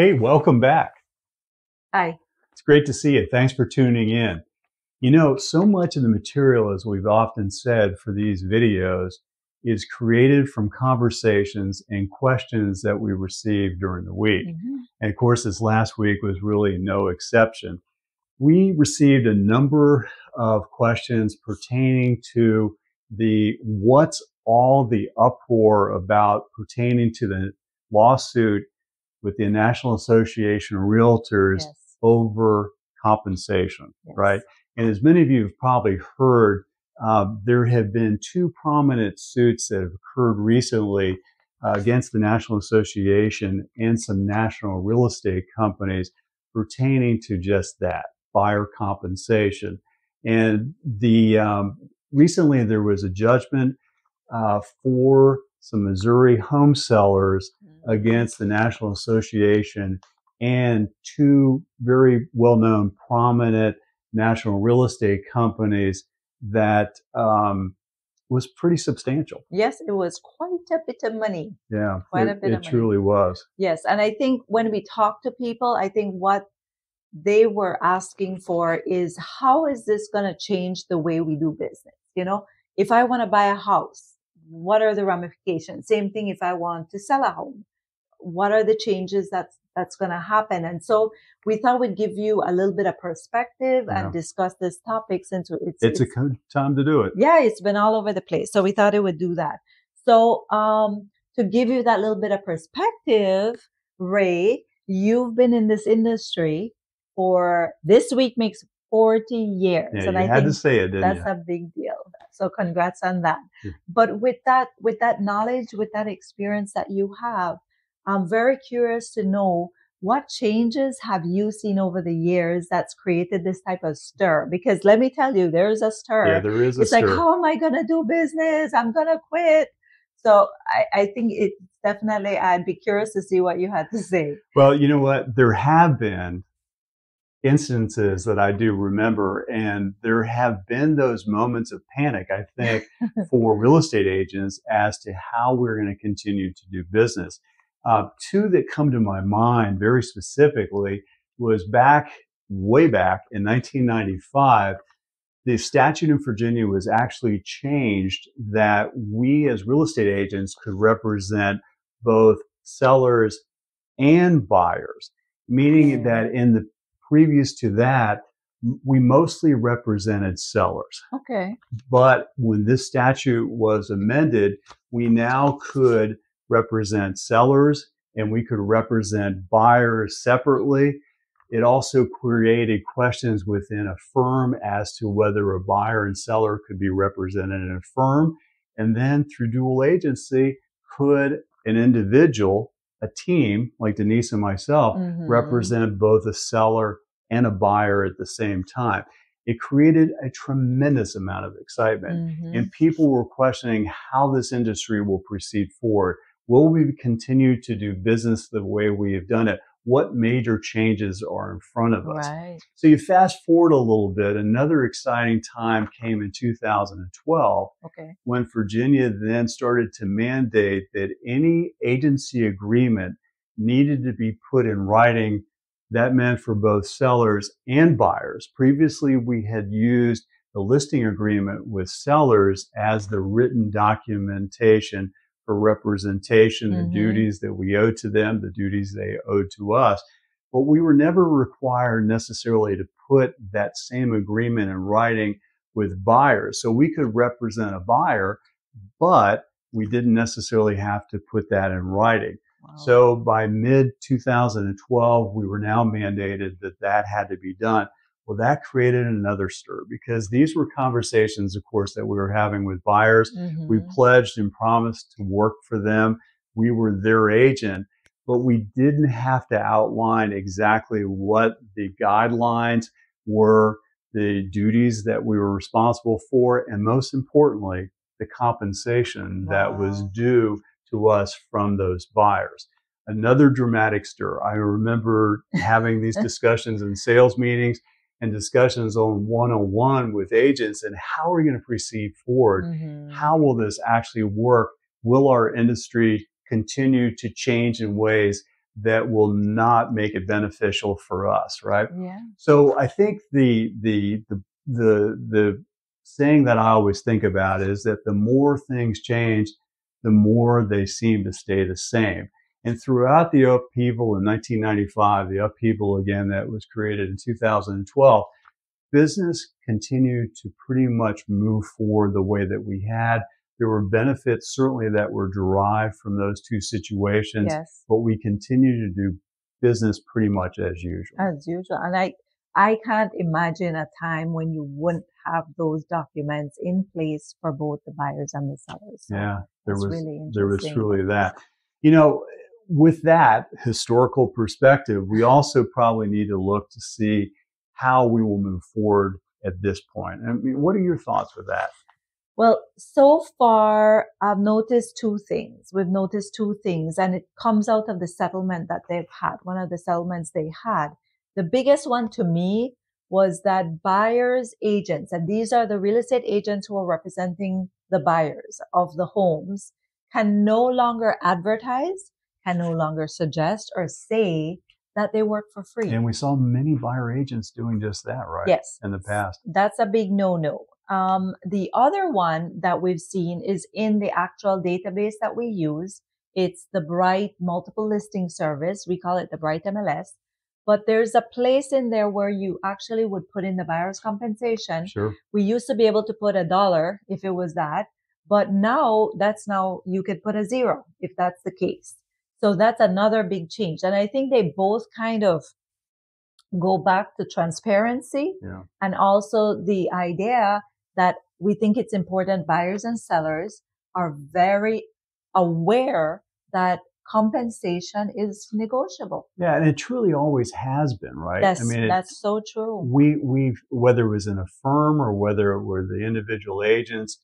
Hey, welcome back. Hi. It's great to see you. Thanks for tuning in. You know, so much of the material, as we've often said for these videos, is created from conversations and questions that we received during the week. Mm-hmm. And of course, this last week was really no exception. We received a number of questions pertaining to the what's all the uproar about pertaining to the lawsuit with the National Association of Realtors over compensation, right? And as many of you have probably heard, there have been two prominent suits that have occurred recently against the National Association and some national real estate companies pertaining to just that, buyer compensation. And the recently there was a judgment for some Missouri home sellers against the National Association and two very well-known prominent national real estate companies that was pretty substantial. Yes, it was quite a bit of money. Yeah, quite a bit of money. It truly was. Yes, and I think when we talk to people, I think what they were asking for is, how is this going to change the way we do business? You know, if I want to buy a house, what are the ramifications? Same thing if I want to sell a home. What are the changes that's going to happen? And so we thought we'd give you a little bit of perspective and discuss this topic, since it's a good time to do it. Yeah, it's been all over the place. So we thought it would do that. So to give you that little bit of perspective, Ray, you've been in this industry for, this week makes 40 years. Yeah, and I had to say it, didn't you? That's a big deal. So congrats on that. Yeah. But with that knowledge, with that experience that you have, I'm very curious to know, what changes have you seen over the years that's created this type of stir? Because let me tell you, there is a stir. Yeah, there is a stir. It's like, how am I going to do business? I'm going to quit. So I think it's definitely, I'd be curious to see what you had to say. Well, you know what? There have been instances that I do remember, and there have been those moments of panic, I think, for real estate agents as to how we're going to continue to do business. Two that come to my mind very specifically was way back in 1995, the statute in Virginia was actually changed that we as real estate agents could represent both sellers and buyers, meaning that in the previous to that, we mostly represented sellers. Okay. But when this statute was amended, we now could represent sellers, and we could represent buyers separately. It also created questions within a firm as to whether a buyer and seller could be represented in a firm. And then through dual agency, could an individual, a team like Denise and myself, represent both a seller and a buyer at the same time? It created a tremendous amount of excitement, and people were questioning how this industry will proceed forward. Will we continue to do business the way we have done it? What major changes are in front of us? Right. So you fast forward a little bit. Another exciting time came in 2012, when Virginia then started to mandate that any agency agreement needed to be put in writing. That meant for both sellers and buyers. Previously, we had used the listing agreement with sellers as the written documentation for representation, the duties that we owe to them, the duties they owe to us. But we were never required necessarily to put that same agreement in writing with buyers. So we could represent a buyer, but we didn't necessarily have to put that in writing. Wow. So by mid-2012, we were now mandated that had to be done. Well, that created another stir, because these were conversations, of course, that we were having with buyers. We pledged and promised to work for them. We were their agent, but we didn't have to outline exactly what the guidelines were, the duties that we were responsible for, and most importantly, the compensation that was due to us from those buyers. Another dramatic stir. I remember having these discussions in sales meetings and discussions on one-on-one with agents, and how are we going to proceed forward? How will this actually work? Will our industry continue to change in ways that will not make it beneficial for us, right? Yeah. So I think the saying that I always think about is that the more things change, the more they seem to stay the same. And throughout the upheaval in 1995, the upheaval again that was created in 2012, business continued to pretty much move forward the way that we had. There were benefits certainly that were derived from those two situations, yes, but we continue to do business pretty much as usual. As usual. And I can't imagine a time when you wouldn't have those documents in place for both the buyers and the sellers. So yeah, there was truly that. You know, with that historical perspective, we also probably need to look to see how we will move forward at this point. I mean, what are your thoughts with that? Well, so far, I've noticed two things. We've noticed two things, and it comes out of the settlement that they've had, one of the settlements they had. The biggest one to me was that buyers' agents, and these are the real estate agents who are representing the buyers of the homes, can no longer advertise, can no longer suggest or say that they work for free. And we saw many buyer agents doing just that, right? Yes. In the past. That's a big no-no. The other one that we've seen is in the actual database that we use. It's the Bright Multiple Listing Service. We call it the Bright MLS. But there's a place in there where you actually would put in the buyer's compensation. Sure. We used to be able to put $1 if it was that. But now you could put $0 if that's the case. So that's another big change. And I think they both kind of go back to transparency, yeah, and also the idea that we think it's important buyers and sellers are very aware that compensation is negotiable. Yeah, and it truly always has been, right? That's, I mean, that's so true. We've whether it was in a firm or whether it were the individual agents,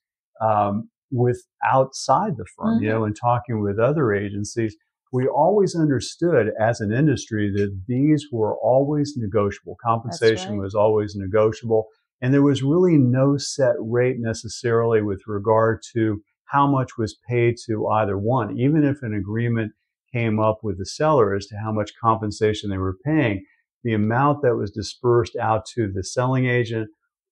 with outside the firm, mm-hmm, you know, and talking with other agencies, we always understood as an industry that these were always negotiable. Compensation, right, was always negotiable, and there was really no set rate necessarily with regard to how much was paid to either one. Even if an agreement came up with the seller as to how much compensation they were paying, the amount that was dispersed out to the selling agent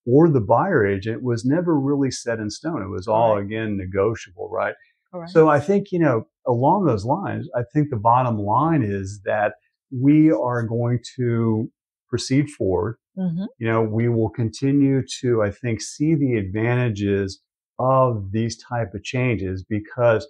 or the buyer agent was never really set in stone. It was all, right, again, negotiable, right? Correct. So I think, you know, along those lines, I think the bottom line is that we are going to proceed forward. Mm-hmm. You know, we will continue to, I think, see the advantages of these type of changes because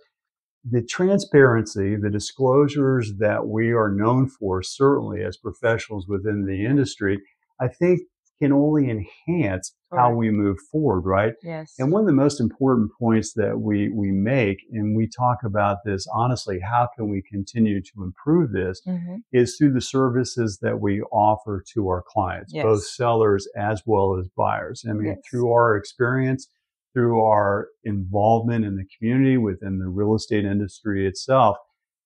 the transparency, the disclosures that we are known for, certainly as professionals within the industry, I think can only enhance, right, how we move forward, right? Yes. And one of the most important points that we make, and we talk about this honestly, how can we continue to improve this, mm-hmm, is through the services that we offer to our clients, yes, both sellers as well as buyers. I mean, yes, through our experience, through our involvement in the community within the real estate industry itself,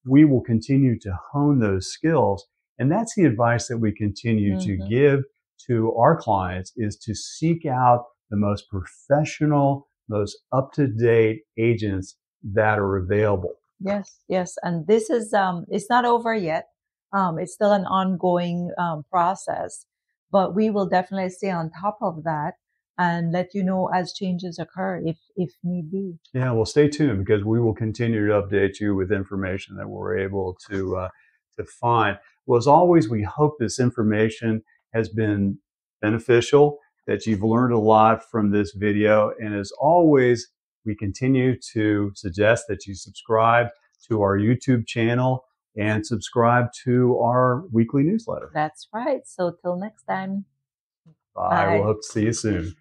we will continue to hone those skills. And that's the advice that we continue, mm-hmm, to give to our clients, is to seek out the most professional, most up-to-date agents that are available. Yes, yes. And this is, it's not over yet. It's still an ongoing process, but we will definitely stay on top of that and let you know as changes occur if need be. Yeah, well, stay tuned because we will continue to update you with information that we're able to find. Well, as always, we hope this information has been beneficial, that you've learned a lot from this video. And as always, we continue to suggest that you subscribe to our YouTube channel and subscribe to our weekly newsletter. That's right. So till next time. Bye. We'll hope to see you soon.